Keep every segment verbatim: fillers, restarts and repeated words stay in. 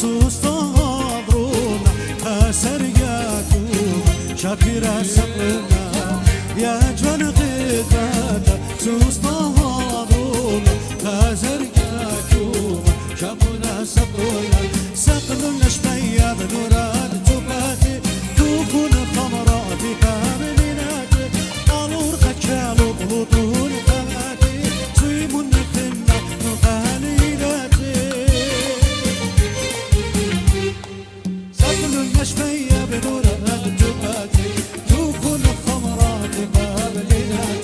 سوستوبرونا أسرياتو شاكرا سبنا يا جوان قداتا سوستوبرونا أسرياتو شاكرا سبنا سقلنا شبيا بنورات تباتي تكون خمرات كاملينات قالور خشالو بهطول قماتي سيبون كنا نقاليناتي سقلنا شبيا بنورات تباتي تكون خمرات كاملينات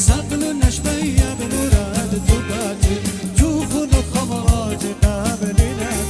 سقلنا شبيا بنورات تباتي تكون خمرات كاملينات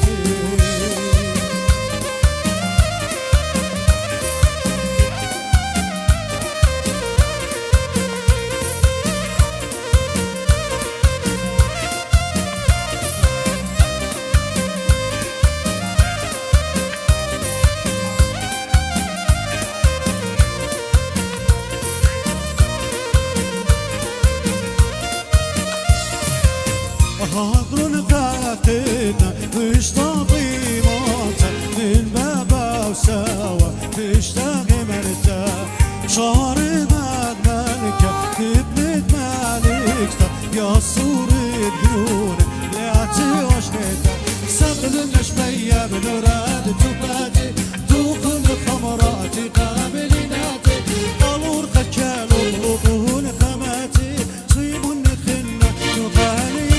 مش طبيبات من بابا وسوا تشتغي مرتاح شعري بعد ملكة ابنة ملكتة يا صورة جنوني لعتي وشنتها سقلنا شوية بنورات تباتي ذوق الخمرات قابليناتي طلور خشالو بهطول قماتي صيبن خنا نغالي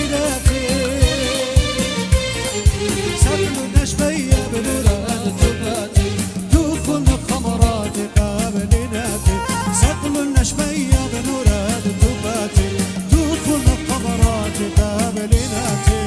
شبيا بنورات تباتي تكون خمرات قابليناتي سقلنا شبيا بنورات تباتي تكون خمرات قابليناتي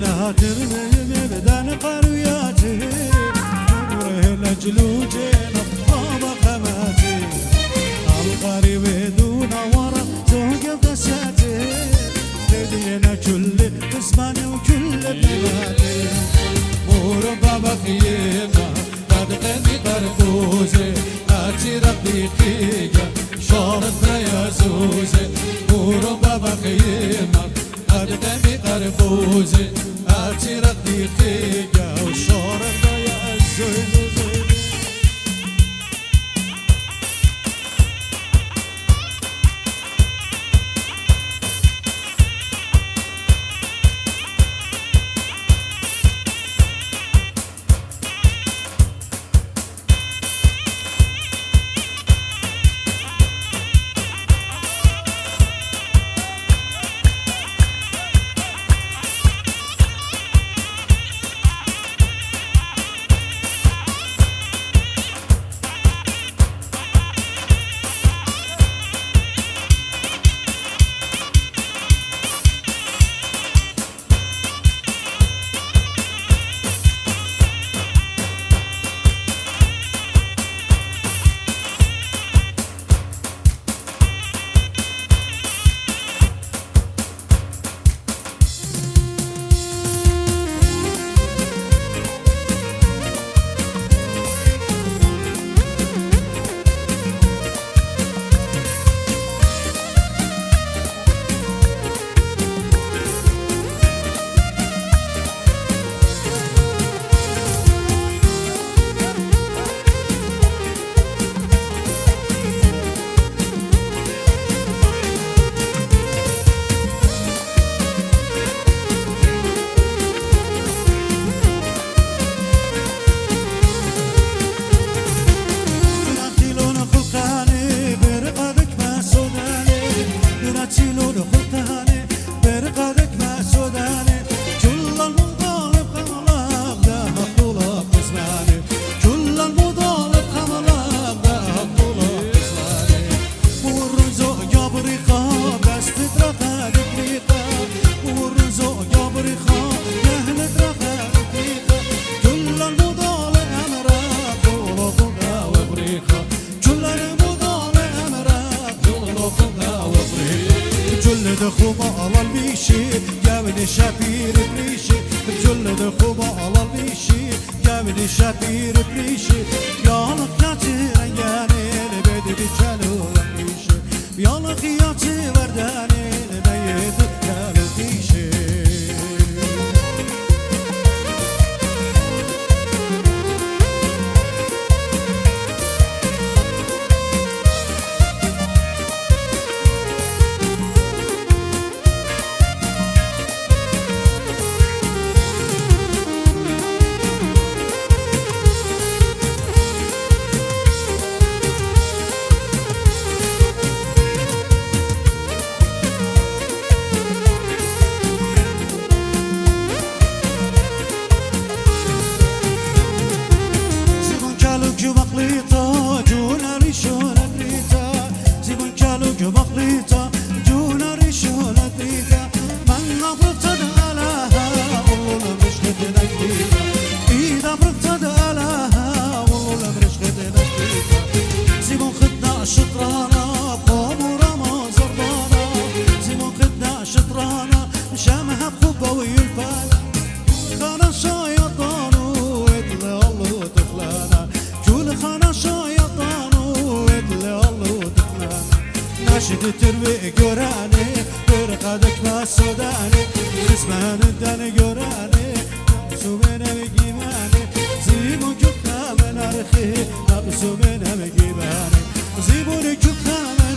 لها ترمي بدان قروياتي عمره لجلوجي نطاب خماتي القريب دون ورا توقف دساتي لدينا كل قسماني وكل بلادي وربا بخيمة قد قدي قرفوزي أتي ربي فيك شارتنا يا زوزي وربا بخيمة قد قدي قرفوزي أتي ربي فيك شارتنا يا زوزي زيبوني كل خامة